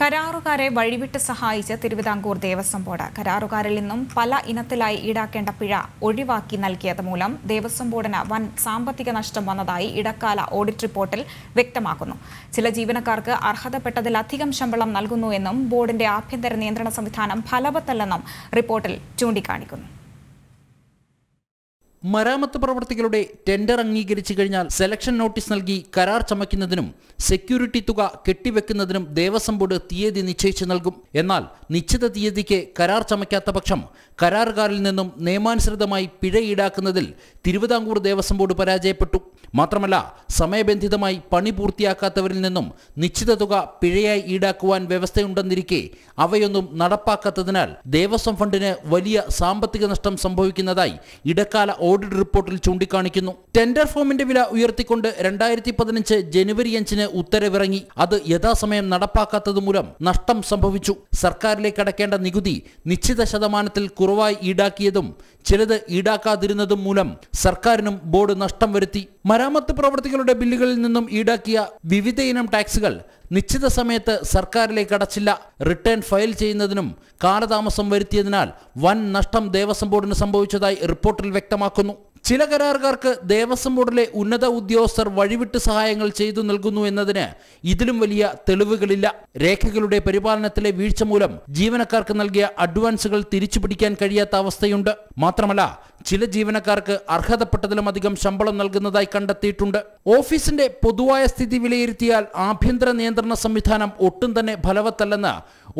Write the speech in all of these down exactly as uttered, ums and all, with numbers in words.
കരാറുകാരെ വഴിവിട്ട് സഹായിച്ച തിരുവിതാംകൂർ ദേവസ്വം ബോർഡ് കരാറുകാരിൽ നിന്നും പല ഇനത്തിലായി ഈടാക്കേണ്ട പിഴ ഒഴിവാക്കി നൽകിയത് മൂലം ദേവസ്വം ബോർഡിന് വൻ സാമ്പത്തിക നഷ്ടം വന്നതായി ഇടക്കാല ഓഡിറ്റ് റിപ്പോർട്ടിൽ വ്യക്തമാക്കുന്നു. ചില ജീവനക്കാർക്ക് അർഹതപ്പെട്ടതിലധികം ശമ്പളം നൽകുന്നുവെന്നും ബോർഡിന്റെ ആഭ്യന്തര നിയന്ത്രണ സംവിധാനം ഫലവത്തല്ലെന്നും റിപ്പോർട്ടിൽ ചൂണ്ടിക്കാണിക്കുന്നു. മരാമത്ത് പ്രവൃത്തികളുടെ ടെൻഡർ അംഗീകരിച്ചു കഴിഞ്ഞാൽ സെലക്ഷൻ നോട്ടീസ് നൽകി കരാർ ചമയ്ക്കുന്നതിനും സെക്യൂരിറ്റി തുക കെട്ടിവെക്കുന്നതിനും ദേവസ്വം ബോർഡ് തീയതി നിശ്ചയിച്ച് നൽകും. എന്നാൽ നിശ്ചിത തീയതിക്ക് കരാർ ചമയ്ക്കാത്ത പക്ഷം കരാറുകാരിൽ നിന്നും നിയമാനുസൃതമായി പിഴ ഈടാക്കുന്നതിൽ തിരുവിതാംകൂർ ദേവസ്വം ബോർഡ് പരാജയപ്പെട്ടു. മാത്രമല്ല, സമയബന്ധിതമായി പണി പൂർത്തിയാക്കാത്തവരിൽ നിന്നും നിശ്ചിത തുക പിഴയായി ഈടാക്കുവാൻ വ്യവസ്ഥയുണ്ടെന്നിരിക്കെ അവയൊന്നും നടപ്പാക്കാത്തതിനാൽ ദേവസ്വം ഫണ്ടിന് വലിയ സാമ്പത്തിക നഷ്ടം സംഭവിക്കുന്നതായി ഇടക്കാല ഓഡിറ്റ് റിപ്പോർട്ടിൽ ചൂണ്ടിക്കാണിക്കുന്നു. ടെൻഡർ ഫോമിന്റെ വില ഉയർത്തിക്കൊണ്ട് രണ്ടായിരത്തി പതിനഞ്ച് ജനുവരി അഞ്ചിന് ഉത്തരവിറങ്ങി. അത് യഥാസമയം നടപ്പാക്കാത്തത് മൂലം നഷ്ടം സംഭവിച്ചു. സർക്കാരിലേക്ക് അടക്കേണ്ട നികുതി നിശ്ചിത ശതമാനത്തിൽ കുറവായി ഈടാക്കിയതും ചിലത് ഈടാക്കാതിരുന്നതും മൂലം സർക്കാരിനും ബോർഡ് നഷ്ടം വരുത്തി. മരാമത്ത് പ്രവൃത്തികളുടെ ബില്ലുകളിൽ നിന്നും ഈടാക്കിയ വിവിധ ഇനം ടാക്സുകൾ നിശ്ചിത സമയത്ത് സർക്കാരിലേക്ക് അടച്ചില്ല. റിട്ടേൺ ഫയൽ ചെയ്യുന്നതിനും കാലതാമസം വരുത്തിയതിനാൽ വൻ നഷ്ടം ദേവസ്വം ബോർഡിന് സംഭവിച്ചതായി റിപ്പോർട്ടിൽ വ്യക്തമാക്കുന്നു. ചില കരാറുകാർക്ക് ദേവസ്വം ബോർഡിലെ ഉന്നത ഉദ്യോഗസ്ഥർ വഴിവിട്ട് സഹായങ്ങൾ ചെയ്തു നൽകുന്നു എന്നതിന് ഇതിലും വലിയ തെളിവുകളില്ല. രേഖകളുടെ പരിപാലനത്തിലെ വീഴ്ച മൂലം ജീവനക്കാർക്ക് നൽകിയ അഡ്വാൻസുകൾ തിരിച്ചുപിടിക്കാൻ കഴിയാത്ത അവസ്ഥയുണ്ട്. മാത്രമല്ല, ചില ജീവനക്കാർക്ക് അർഹതപ്പെട്ടതിലും അധികം ശമ്പളം നൽകുന്നതായി കണ്ടെത്തിയിട്ടുണ്ട്. ഓഫീസിന്റെ പൊതുവായ സ്ഥിതി വിലയിരുത്തിയാൽ ആഭ്യന്തര നിയന്ത്രണ സംവിധാനം ഒട്ടും തന്നെ ഫലവത്തല്ലെന്ന്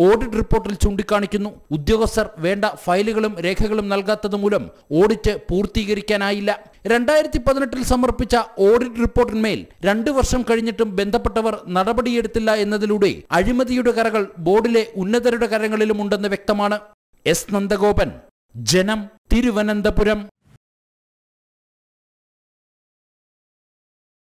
ഓഡിറ്റ് റിപ്പോർട്ടിൽ ചൂണ്ടിക്കാണിക്കുന്നു. ഉദ്യോഗസ്ഥർ വേണ്ട ഫയലുകളും രേഖകളും നൽകാത്തതുമൂലം ഓഡിറ്റ് പൂർത്തീകരിക്കാനായില്ല. രണ്ടായിരത്തി പതിനെട്ടിൽ സമർപ്പിച്ച ഓഡിറ്റ് റിപ്പോർട്ടിന്മേൽ രണ്ടു വർഷം കഴിഞ്ഞിട്ടും ബന്ധപ്പെട്ടവർ നടപടിയെടുത്തില്ല എന്നതിലൂടെ അഴിമതിയുടെ കരകൾ ബോർഡിലെ ഉന്നതരുടെ കരങ്ങളിലും ഉണ്ടെന്ന് വ്യക്തമാണ്. എസ് നന്ദഗോപൻ, ജനം, തിരുവനന്തപുരം.